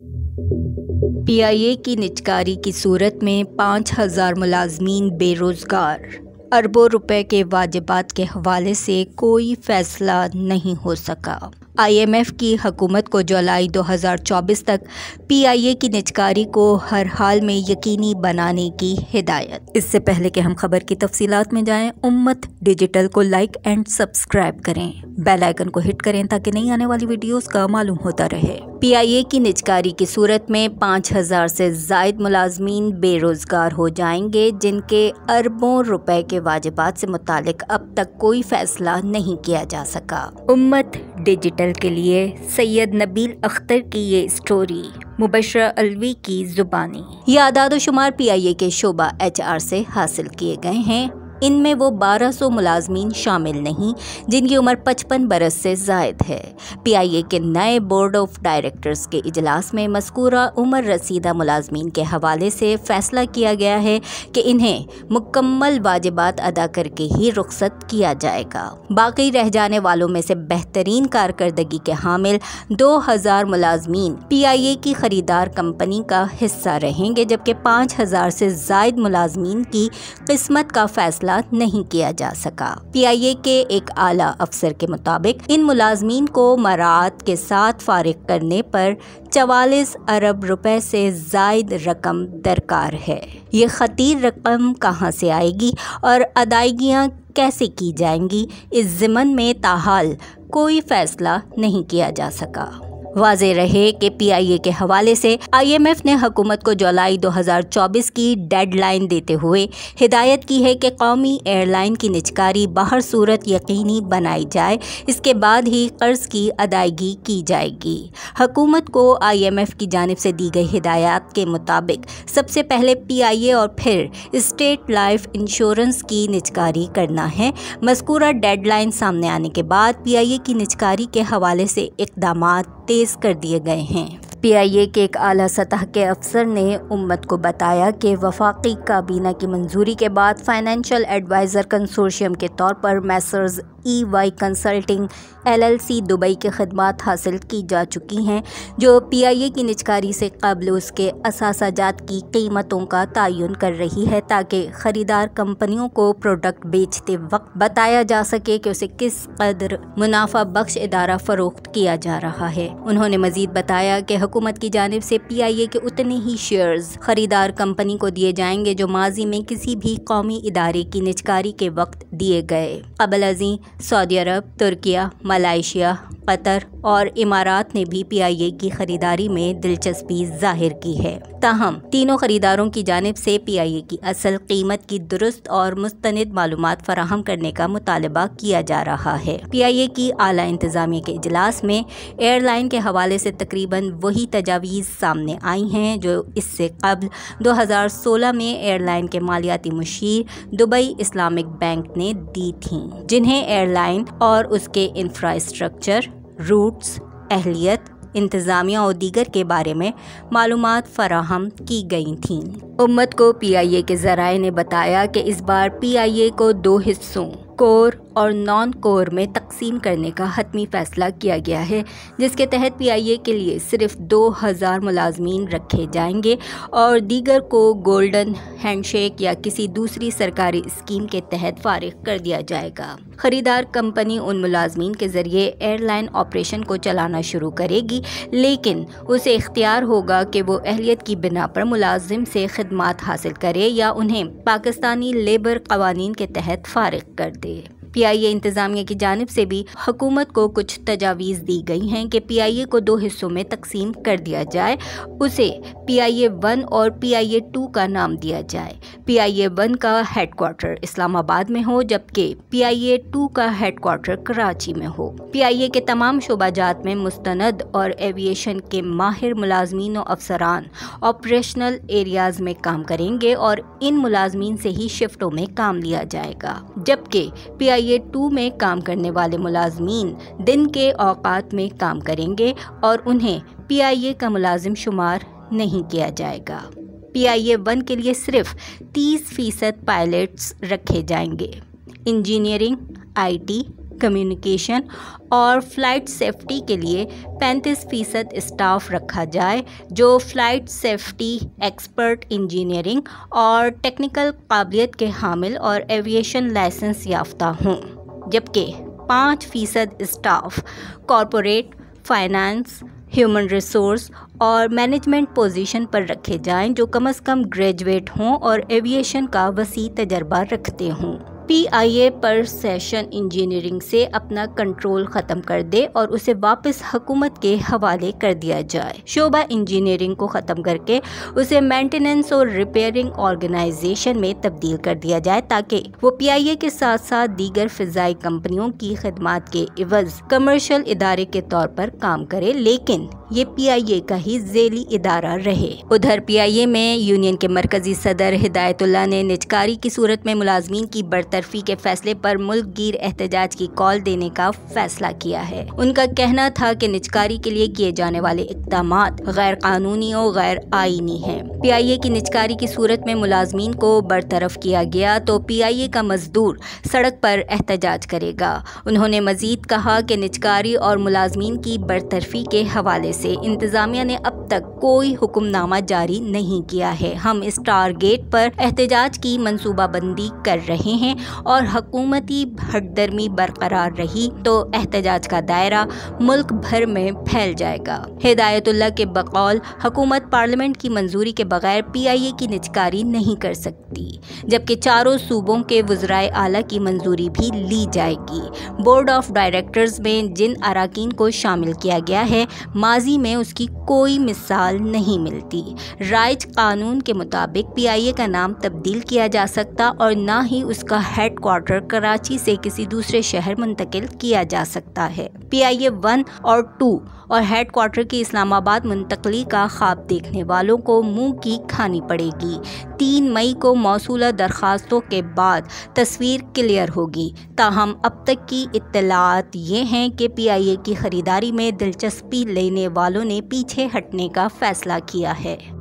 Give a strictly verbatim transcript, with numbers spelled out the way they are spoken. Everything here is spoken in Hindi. पीआईए की निचकारी की सूरत में पाँच हज़ार मुलाजमीन बेरोज़गार, अरबों रुपए के वाजिबात के हवाले से कोई फैसला नहीं हो सका। आईएमएफ की हकूमत को जुलाई दो हज़ार चौबीस तक पीआईए की निजकारी को हर हाल में यकीनी बनाने की हिदायत। इससे पहले कि हम खबर की तफसीलात में जाएं, उम्मत डिजिटल को लाइक एंड सब्सक्राइब करें, बेल आइकन को हिट करें ताकि नई आने वाली वीडियोस का मालूम होता रहे। पीआईए की निजकारी की सूरत में पाँच हज़ार से जायद मुलाजमीन बेरोजगार हो जाएंगे, जिनके अरबों रुपए के वाजिबात से मुतालिक अब तक कोई फैसला नहीं किया जा सका। उम्मत डिजिटल के लिए सैयद नबील अख्तर की ये स्टोरी मुबशरा अलवी की जुबानी। ये आदाद शुमार पीआईए के शोबा एचआर से हासिल किए गए हैं। इनमें वो बारह सौ मुलाजमीन शामिल नहीं जिनकी उम्र पचपन बरस से जायद है। पीआईए के नए बोर्ड ऑफ डायरेक्टर्स के इजलास में मस्कूरा उम्र रसीदा मुलाजमीन के हवाले से फैसला किया गया है कि इन्हें मुकम्मल वाजिबात अदा करके ही रुख्सत किया जाएगा। बाकी रह जाने वालों में से बेहतरीन कारकर्दगी के हामिल दो हज़ार मुलाजमीन पीआईए की खरीदार कंपनी का हिस्सा रहेंगे, जबकि पाँच हज़ार से जायद मुलाजमीन की किस्मत का फैसला नहीं किया जा सका। पीआईए के एक आला अफसर के मुताबिक इन मुलाजमीन को मराआत के साथ फारिग करने पर चवालीस अरब रुपए से जायद रकम दरकार है। ये खतीर रकम कहाँ से आएगी और अदायगियाँ कैसे की जाएंगी, इस ज़िम्मन में ताहाल कोई फैसला नहीं किया जा सका। वाज़े रहे कि पीआईए के हवाले से आईएमएफ ने हुकूमत को जुलाई दो हज़ार चौबीस की डेडलाइन देते हुए हिदायत की है कि कौमी एयरलाइन की निजकारी बाहर सूरत यकीनी बनाई जाए, इसके बाद ही कर्ज की अदायगी की जाएगी। हुकूमत को आईएमएफ की जानिब से दी गई हिदायत के मुताबिक सबसे पहले पीआईए और फिर स्टेट लाइफ इंश्योरेंस की निजकारी करना है। मज़कूरा डेडलाइन सामने आने के बाद पीआईए की निजकारी के हवाले से इक़दाम तेज कर दिए गए हैं। पीआईए के एक आला सतह के अफसर ने उम्मत को बताया कि वफाकी काबीना की मंजूरी के बाद फाइनेंशियल एडवाइज़र कंसोर्शियम के तौर पर Messrs EY consulting LLC Dubai के खदमात हासिल की जा चुकी हैं, जो पीआईए की निजकारी से कबल उसके असासाजात की कीमतों का तयन कर रही है ताकि ख़रीदार कंपनियों को प्रोडक्ट बेचते वक्त बताया जा सके कि उसे किस कदर मुनाफा बख्श इदारा फ़रोख्त किया जा रहा है। उन्होंने मज़ीद बताया कि हुकूमत की जानिब से पीआईए के उतने ही शेयर्स ख़रीदार कंपनी को दिए जाएंगे जो माजी में किसी भी कौमी इदारे की निजकारी के वक्त दिए गए। कबल अज़ीं Saudi Arab, Turkiye, Malaysia, Qatar और इमारात ने भी पीआईए की खरीदारी में दिलचस्पी जाहिर की है। ताहम तीनों खरीदारों की जानिब से पीआईए की असल कीमत की दुरुस्त और मुस्तनद मालूमात फराहम करने का मुतालबा किया जा रहा है। पीआईए की आला इंतजामिया के इजलास में एयरलाइन के हवाले से तकरीबन वही तजावीज़ सामने आई हैं जो इससे कबल दो हज़ार सोलह में एयरलाइन के मालियाती मुशीर दुबई इस्लामिक बैंक ने दी थी, जिन्हें एयरलाइन और उसके इंफ्रास्ट्रक्चर, रूट्स, अहलियत, इंतज़ामिया और दीगर के बारे में मालूमात फराहम की गई थीं। उम्मत को पीआईए के ज़राए ने बताया कि इस बार पीआईए को दो हिस्सों, कोर और नॉन कोर में तकसीम करने का हतमी फ़ैसला किया गया है, जिसके तहत पीआईए के लिए सिर्फ दो हज़ार मुलाजमीन रखे जाएंगे और दीगर को गोल्डन हैंडशेक या किसी दूसरी सरकारी स्कीम के तहत फारिग कर दिया जाएगा। ख़रीदार कंपनी उन मुलाजमीन के ज़रिए एयरलाइन ऑपरेशन को चलाना शुरू करेगी, लेकिन उसे इख्तियार होगा कि वो अहलियत की बिना पर मुलाजिम से खदमात हासिल करे या उन्हें पाकिस्तानी लेबर कवानीन के तहत फारिग कर दे। पीआईए इंतजामिया की जानिब से भी हुकूमत को कुछ तजावीज़ दी गई हैं कि पीआईए को दो हिस्सों में तकसीम कर दिया जाए। उसे पीआईए वन और पीआईए टू का नाम दिया जाए। पीआईए वन का हेडक्वार्टर इस्लामाबाद में हो, जबकि पीआईए टू का हेडक्वार्टर कराची में हो। पीआईए के तमाम शोबाजात में मुस्तनद और एविएशन के माहिर मुलाजमीन और अफसरान ऑपरेशनल एरियाज में काम करेंगे और इन मुलाजमीन से ही शिफ्टों में काम लिया जाएगा, जबकि पी पीआईए टू में काम करने वाले मुलाजमीन दिन के औकात में काम करेंगे और उन्हें पीआईए का मुलाजिम शुमार नहीं किया जाएगा। पीआईए वन के लिए सिर्फ तीस फीसद पायलट्स रखे जाएंगे। इंजीनियरिंग, आईटी, कम्युनिकेशन और फ़्लाइट सेफ्टी के लिए पैंतीस फ़ीसद स्टाफ रखा जाए जो फ़्लाइट सेफ्टी एक्सपर्ट, इंजीनियरिंग और टेक्निकल काबिलियत के हामिल और एविएशन लाइसेंस याफ्ता हों, जबकि पाँच फ़ीसद staff corporate, finance, human resource और मैनेजमेंट पोजीशन पर रखे जाएं जो कम से कम ग्रेजुएट हों और एविएशन का वसी तजर्बा रखते हों। पीआईए पर सेशन इंजीनियरिंग से अपना कंट्रोल ख़त्म कर दे और उसे वापस हुकूमत के हवाले कर दिया जाए। शोबा इंजीनियरिंग को ख़त्म करके उसे मेंटेनेंस और रिपेयरिंग ऑर्गेनाइजेशन में तब्दील कर दिया जाए ताकि वो पीआईए के साथ साथ दीगर फ़िज़ाई कंपनियों की खदमात के इवज़ कमर्शल इदारे के तौर पर काम करे, लेकिन ये पीआईए का ही जेली इदारा रहे। उधर पीआईए में यूनियन के मरकजी सदर हिदायतुल्लाह ने निजकारी की सूरत में मुलाजमीन की बरतरफी के फैसले पर मुल्कगीर एहतजाज की कॉल देने का फैसला किया है। उनका कहना था कि निजकारी के लिए किए जाने वाले इकदाम गैर कानूनी और गैर आईनी है। पीआईए की निजकारी की सूरत में मुलाजमीन को बरतरफ किया गया तो पीआईए का मजदूर सड़क पर एहतजाज करेगा। उन्होंने मजीद कहा कि निजकारी और मुलाजमीन की बरतरफी के हवाले से इंतजामिया ने अब तक कोई हुक्मनामा जारी नहीं किया है। हम इस टारगेट पर एहतजाज की मनसूबाबंदी कर रहे हैं और हुकूमती हटदर्मी बरकरार रही तो एहतजाज का दायरा मुल्क भर में फैल जाएगा। हिदायतुल्लाह के बकौल हुकूमत पार्लियामेंट की मंजूरी के बगैर पीआईए की निजकारी नहीं कर सकती, जबकि चारों सूबों के वज़राए आला की मंजूरी भी ली जाएगी। बोर्ड ऑफ डायरेक्टर्स में जिन अराकीन को शामिल किया गया है, माजी में उसकी कोई मिसाल नहीं मिलती। राइज कानून के मुताबिक पीआईए का नाम तब्दील किया जा सकता और ना ही उसका हेड क्वार्टर कराची से किसी दूसरे शहर मुंतकिल किया जा सकता है। पीआईए वन और टू और हेड क्वार्टर की इस्लामाबाद मुंतकली का ख्वाब देखने वालों को मुंह की खानी पड़ेगी। तीन मई को मौसूला दरखास्तों के बाद तस्वीर क्लियर होगी। ताहम अब तक की इत्तलात ये हैं कि पीआईए की खरीदारी में दिलचस्पी लेने वालों ने पीछे हटने का फैसला किया है।